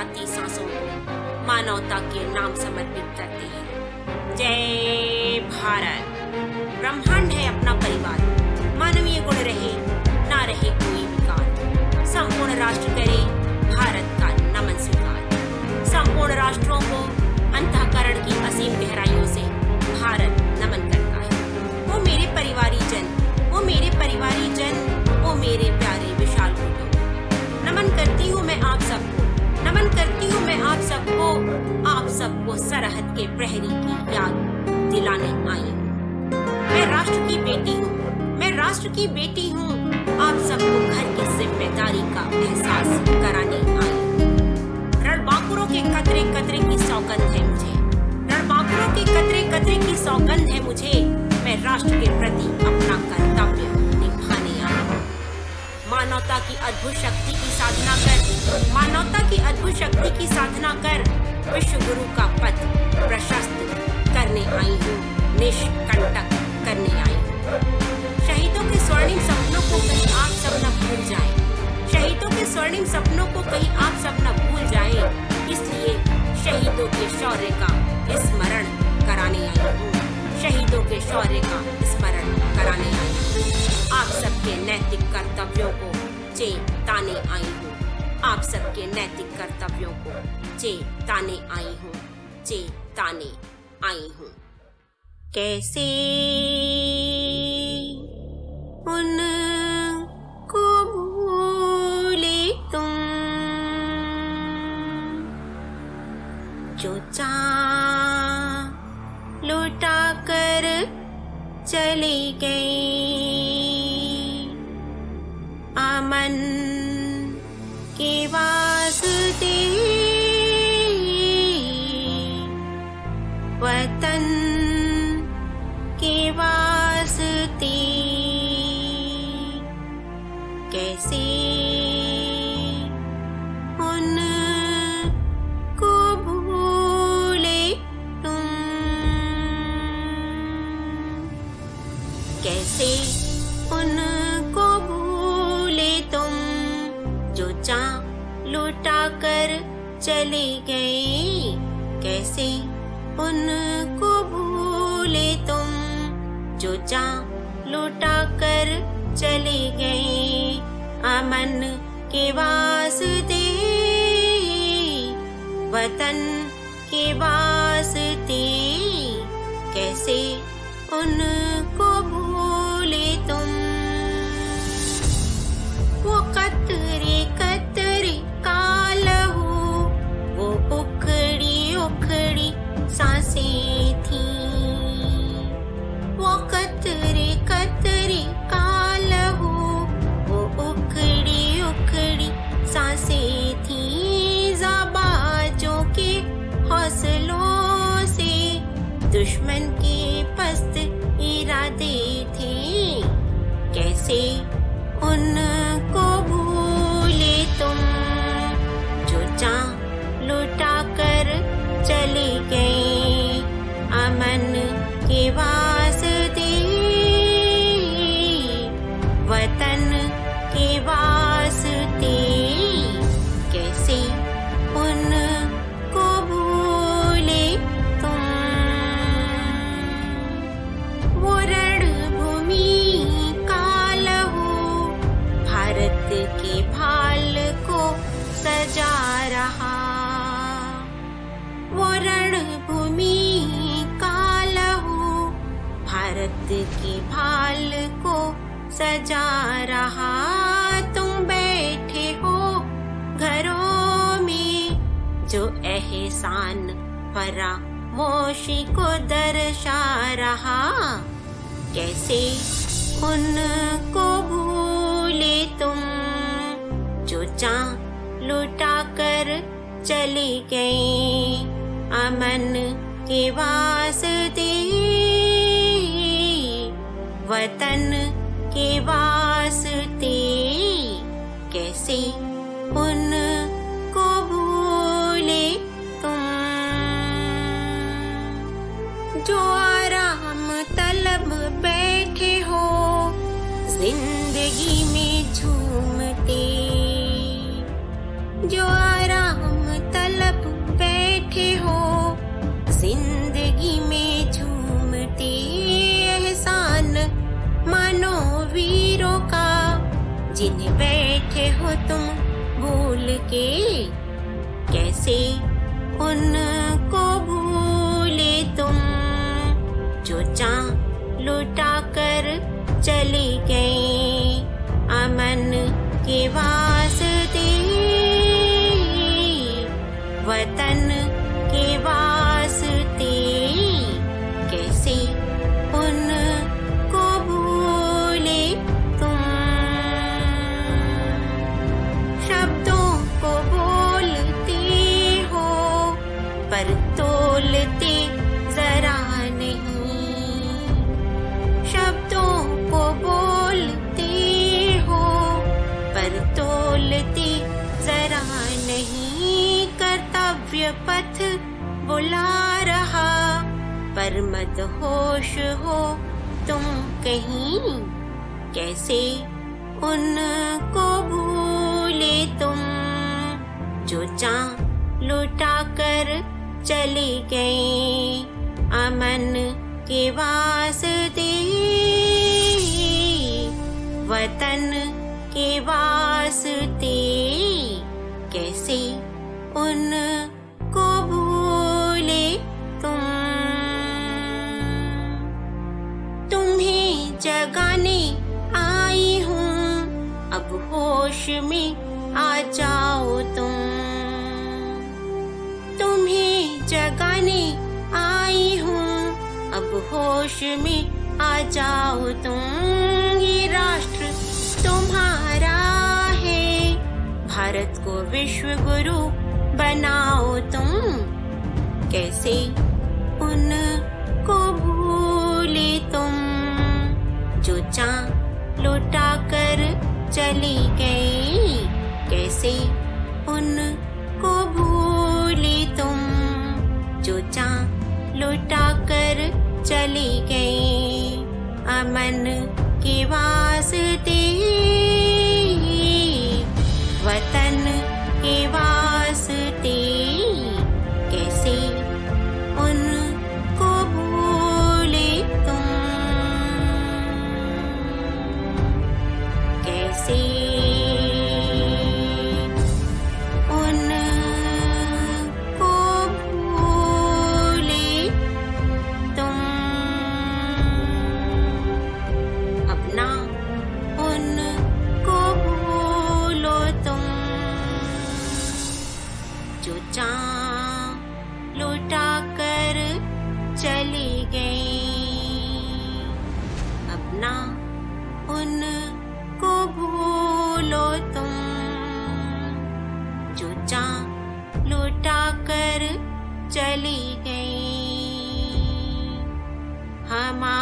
जाती सांसों को मानवता के नाम समर्पित करते हैं। जय भारत। ब्रह्मांड है अपना परिवार। मानवीय गुण रहे, ना रहे कोई विकार। संपूर्ण राष्ट्र करे भारत का नमन स्वीकार। संपूर्ण राष्ट्रों को अंतःकरण की असीम गहराइयों से भारत नमन करता है। वो मेरे परिवारी जन, वो मेरे परिवारी जन, वो मेरे प्यारे विशाल कुटुंब, नमन करती हूँ मैं आप सबको, नमन करती हूँ मैं आप सबको सरहद के प्रहरी की याद दिलाने आई हूँ। मैं राष्ट्र की बेटी हूँ, मैं राष्ट्र की बेटी हूँ, आप सबको घर की जिम्मेदारी का एहसास कराने आई हूँ। रणबांकुरों के कतरे कतरे की सौगंध है मुझे, रणबांकुरों के कतरे कतरे की सौगंध है मुझे। मैं राष्ट्र के प्रति अपना कर्तव्य निभाने आई हूँ। मानवता की अद्भुत शक्ति की साधना कर, मानवता की अद्भुत शक्ति की साधना कर विश्व गुरु का पथ प्रशस्त करने आई हूँ, निष्कंटक करने आई हूँ। शहीदों के स्वर्णिम सपनों को कहीं आप सब न भूल जाए, शहीदों के स्वर्णिम सपनों को कहीं आप सब न भूल जाए, इसलिए शहीदों के शौर्य का स्मरण कराने आई हूँ, शहीदों के शौर्य का स्मरण कराने आई हूँ। आप सबके नैतिक कर्तव्यों को चेताने आई हूँ, आप सबके नैतिक कर्तव्यों को चेताने आई हूँ, चेताने आई हूँ। कैसे उनको भूले तुम जो चाँद लुटा कर चली गई अमन के वास्ते वतन के वास्ते। कैसे उनको भूले तुम कैसे उनको भूले तुम जो चाँद लुटा कर चले गए। कैसे उनको भूले तुम जो जान लुटा कर चले गए अमन के वास्ते वतन के वास्ते। कैसे उनको भूले तुम वो कतरे कतरे काल हो, वो उखड़ी उखड़ी सांसें थी, वो कतरे कतरे काल हो, वो उखड़ी उखड़ी सांसें थी। ज़बाजों के हौसलों से दुश्मन के पस्त इरादे थे। कैसे उनको भूले तुम जो जान लुटा कर चले गए अमन के वास्ते वतन के वास्ते। कैसे उनको भूले तुम वो रणभूमि काल हो, भारत के भाल को सजा रहा, वो रणभूमि काल हो, भारत की भाल को सजा रहा। तुम बैठे हो घरों में जो एहसान फरामोशी को दर्शा रहा। कैसे उनको भूले तुम जो जान लुटा कर चली गई अमन के वास्ते वतन के वास्ते। कैसे उनको भूले तुम जो आराम तलब बैठे हो, जिंदगी में झूमते जो आराम जिन बैठे हो तुम भूल के, कैसे उनको भूले तुम, जो चाँद लुटा कर चले गए अमन के वास्ते, वतन के वास्ते, कैसे उनको भूले तुम। शब्दों को बोलते हो पर तोलते जरा नहीं, शब्दों को बोलते हो पर तोलते जरा नहीं। कर्तव्य पथ बुला रहा पर मत होश हो तुम कहीं, कैसे उनको भूले तुम, जो चाँद लुटा कर चले गए अमन के वास्ते, वतन के वास्ते, कैसे उनको भूले तुम। तुम्हें जगाने आई हूँ, अब होश में आ जाओ तुम। तुम्हें जगाने आई हूँ, अब होश में आ जाओ तुम। ये राष्ट्र तुम्हारा है, भारत को विश्व गुरु बनाओ तुम, कैसे उनको भूले तुम, जो चाँद लुटा कर चली गई, कैसे उनको भूले तुम, जो चाँद लुटा कर चली गई अमन के वास्ते, वतन के वास्ते, कैसे उनको भूले तुम, कैसे उनको भूले तुम, अपना उनको भूलो तुम, जो चाँद लुटा कर चली गई, अपना उनको भूलो तुम, जो चाँद लुटा कर चली गई। हमारा